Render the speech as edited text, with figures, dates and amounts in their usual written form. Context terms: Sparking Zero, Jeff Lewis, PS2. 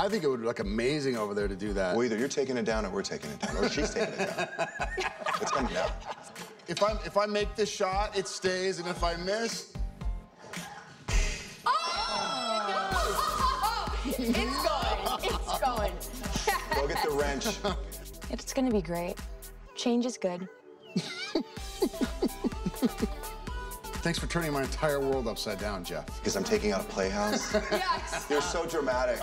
I think it would look amazing over there to do that. Well, either you're taking it down or we're taking it down, or she's taking it down. It's coming down. If I make this shot, it stays, and if I miss... Oh! Oh! It's going. Go get the wrench. It's gonna be great. Change is good. Thanks for turning my entire world upside down, Jeff. Because I'm taking out a playhouse. Yes. You're so dramatic.